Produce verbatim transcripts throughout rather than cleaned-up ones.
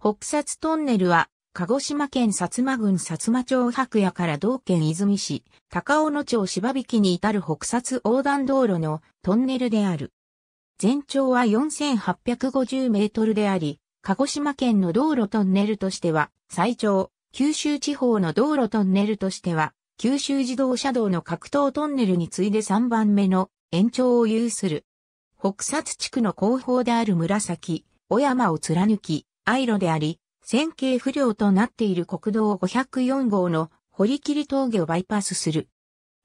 北薩トンネルは、鹿児島県薩摩郡薩摩町白夜から同県出水市、高尾野町柴引に至る北薩横断道路のトンネルである。全長はよんせんはっぴゃくごじゅうメートルであり、鹿児島県の道路トンネルとしては最長、九州地方の道路トンネルとしては、九州自動車道の各島トンネルに次いでさんばんめの延長を有する。北薩地区の後方である紫、雄山を貫き、愛路であり、線形不良となっている国道ごひゃくよんごうの堀切峠をバイパスする。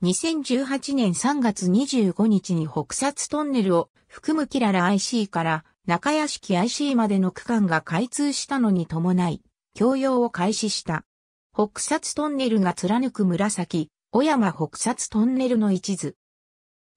にせんじゅうはちねんさんがつにじゅうごにちに北薩トンネルを含むキララ アイシー から中屋敷 アイシー までの区間が開通したのに伴い、供用を開始した。北薩トンネルが貫く紫、雄山北薩トンネルの一途。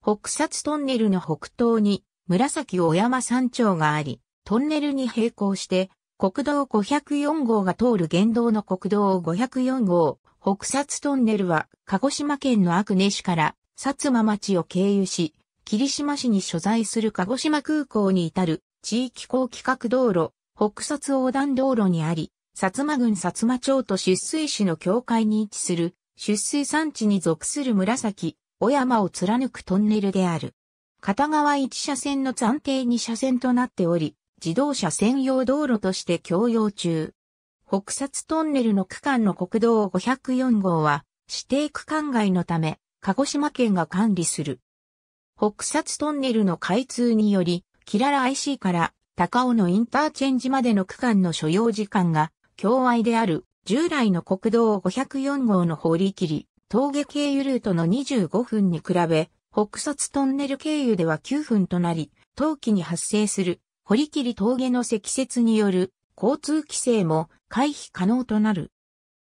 北薩トンネルの北東に紫雄山山頂があり、トンネルに並行して、国道ごひゃくよんごうが通る原道の国道ごひゃくよんごう、北薩トンネルは鹿児島県の阿久根市から薩摩町を経由し、霧島市に所在する鹿児島空港に至る地域高規格道路、北薩横断道路にあり、薩摩郡薩摩町と出水市の境界に位置する出水山地に属する紫、雄山を貫くトンネルである。片側いちしゃせんの暫定にしゃせんとなっており、自動車専用道路として供用中。北薩トンネルの区間の国道ごひゃくよんごうは指定区間外のため鹿児島県が管理する。北薩トンネルの開通により、キララ アイシー から高尾のインターチェンジまでの区間の所要時間が境外である従来の国道ごひゃくよんごうの堀切峠経由ルートのにじゅうごふんに比べ、北薩トンネル経由ではきゅうふんとなり、冬季に発生する堀切峠の積雪による交通規制も回避可能となる。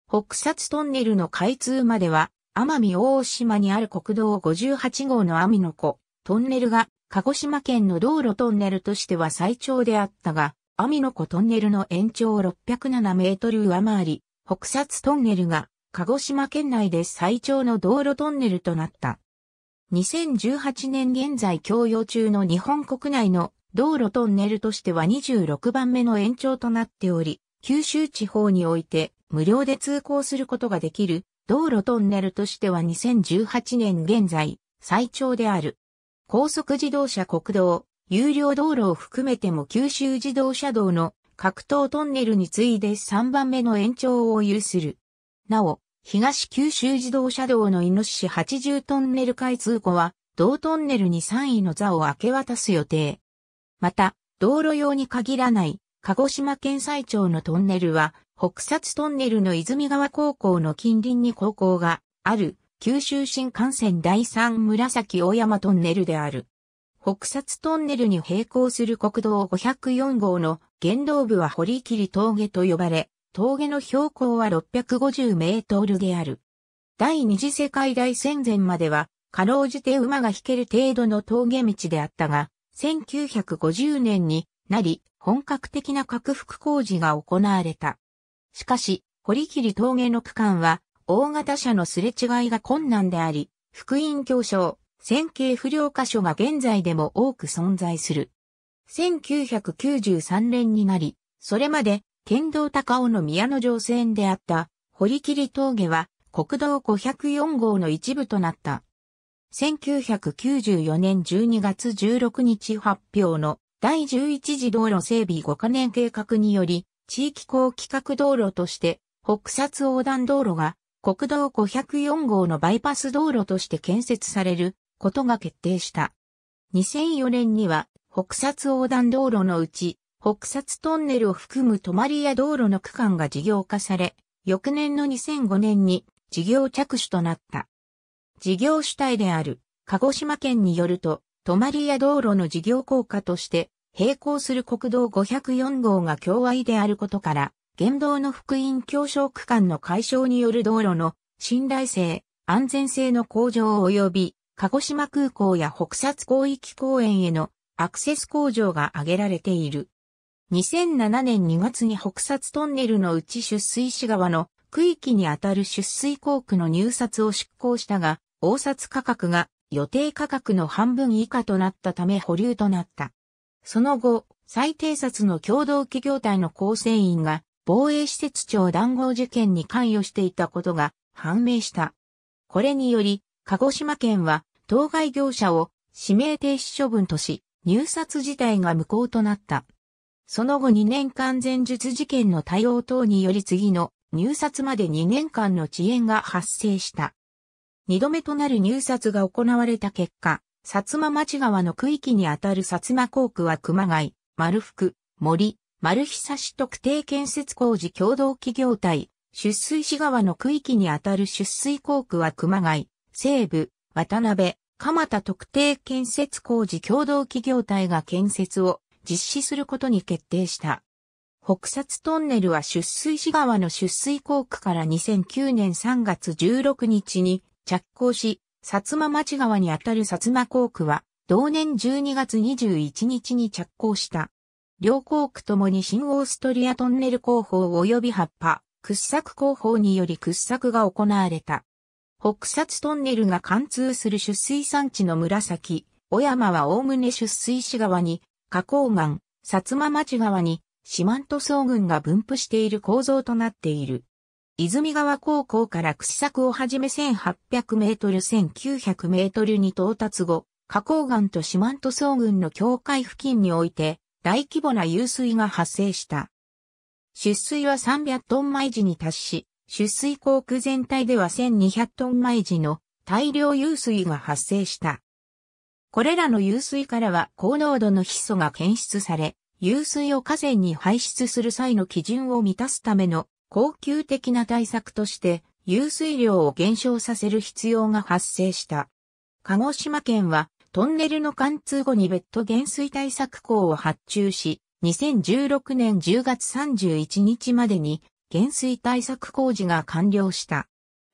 北薩トンネルの開通までは、奄美大島にある国道ごじゅうはちごうの網の子トンネルが鹿児島県の道路トンネルとしては最長であったが、網の子トンネルの延長をろっぴゃくななメートル上回り、北薩トンネルが鹿児島県内で最長の道路トンネルとなった。にせんじゅうはちねん現在供用中の日本国内の道路トンネルとしてはにじゅうろくばんめの延長となっており、九州地方において無料で通行することができる道路トンネルとしてはにせんじゅうはちねん現在最長である。高速自動車国道、有料道路を含めても九州自動車道の各島トンネルに次いでさんばんめの延長を有する。なお、東九州自動車道のイノシシはちじゅうトンネル開通後は、同トンネルにさんいの座を明け渡す予定。また、道路用に限らない、鹿児島県最長のトンネルは、北薩トンネルの泉川高校の近隣に高校がある、九州新幹線だいさん紫雄山トンネルである。北薩トンネルに並行する国道ごひゃくよんごうの原道部は堀切峠と呼ばれ、峠の標高はろっぴゃくごじゅうメートルである。第二次世界大戦前までは、かろうじて馬が引ける程度の峠道であったが、せんきゅうひゃくごじゅうねんになり、本格的な拡幅工事が行われた。しかし、堀切峠の区間は、大型車のすれ違いが困難であり、福音狭小、線形不良箇所が現在でも多く存在する。せんきゅうひゃくきゅうじゅうさんねんになり、それまで、県道高尾の宮の上線であった、堀切峠は、国道ごひゃくよんごうの一部となった。せんきゅうひゃくきゅうじゅうよねんじゅうにがつじゅうろくにち発表のだいじゅういちじ道路整備ごかねん計画により、地域高規格道路として、北薩横断道路が国道ごひゃくよんごうのバイパス道路として建設されることが決定した。にせんよねんには、北薩横断道路のうち、北薩トンネルを含む泊屋道路の区間が事業化され、翌年のにせんごねんに事業着手となった。事業主体である鹿児島県によると、泊屋道路の事業効果として、並行する国道ごひゃくよんごうが境外であることから、原道の福音狭小区間の解消による道路の信頼性、安全性の向上及び、鹿児島空港や北薩広域公園へのアクセス向上が挙げられている。にせんななねんにがつに北薩トンネルのうち出水市側の区域にあたる出水工区の入札を執行したが、応札価格が予定価格の半分以下となったため保留となった。その後、最偵察の共同企業体の構成員が防衛施設長談合事件に関与していたことが判明した。これにより、鹿児島県は当該業者を指名停止処分とし、入札自体が無効となった。その後にねんかん前述事件の対応等により次の入札までにねんかんの遅延が発生した。にどめとなる入札が行われた結果、薩摩町側の区域にあたる薩摩工区は熊谷、丸福、森、丸久市特定建設工事共同企業体、出水市側の区域にあたる出水工区は熊谷、西部、渡辺、蒲田特定建設工事共同企業体が建設を実施することに決定した。北薩トンネルは出水市側の出水工区からにせんきゅうねんさんがつじゅうろくにちに着工し、薩摩町側にあたる薩摩工区は同年じゅうにがつにじゅういちにちに着工した。両工区ともに新オーストリアトンネル工法及び葉っぱ、掘削工法により掘削が行われた。北薩トンネルが貫通する出水産地の紫、小山はおおむね出水市側に、花崗岩、薩摩町側に、四万十層群が分布している構造となっている。泉川高校から掘削をはじめせんはっぴゃくメートルせんきゅうひゃくメートルに到達後、花崗岩と四万十層群の境界付近において、大規模な湧水が発生した。出水はさんびゃくトン毎時に達し、出水工区全体ではせんにひゃくトン毎時の大量湧水が発生した。これらの湧水からは高濃度のヒ素が検出され、湧水を河川に排出する際の基準を満たすための恒久的な対策として、湧水量を減少させる必要が発生した。鹿児島県はトンネルの貫通後に別途減水対策工を発注し、にせんじゅうろくねんじゅうがつさんじゅういちにちまでに、減水対策工事が完了した。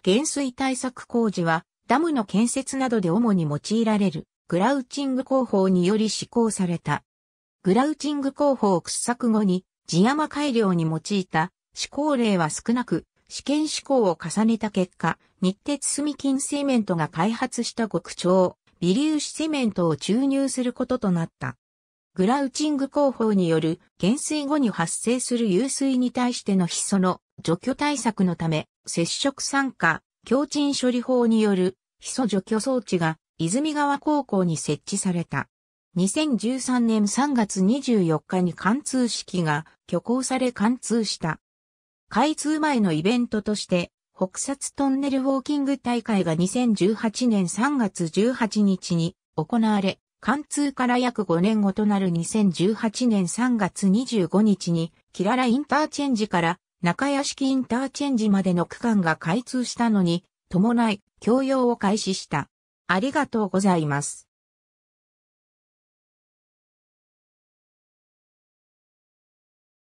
減水対策工事はダムの建設などで主に用いられるグラウチング工法により施行された。グラウチング工法を掘削後に地山改良に用いた施行例は少なく試験施行を重ねた結果、日鉄住金セメントが開発した極超微粒子セメントを注入することとなった。グラウチング工法による減水後に発生する湧水に対してのヒ素の除去対策のため、接触酸化、強沈処理法によるヒ素除去装置が泉川高校に設置された。にせんじゅうさんねんさんがつにじゅうよっかに貫通式が挙行され貫通した。開通前のイベントとして、北薩トンネルウォーキング大会がにせんじゅうはちねんさんがつじゅうはちにちに行われ、貫通から約ごねんごとなるにせんじゅうはちねんさんがつにじゅうごにちに、キララインターチェンジから中屋敷インターチェンジまでの区間が開通したのに、伴い、供用を開始した。ありがとうございます。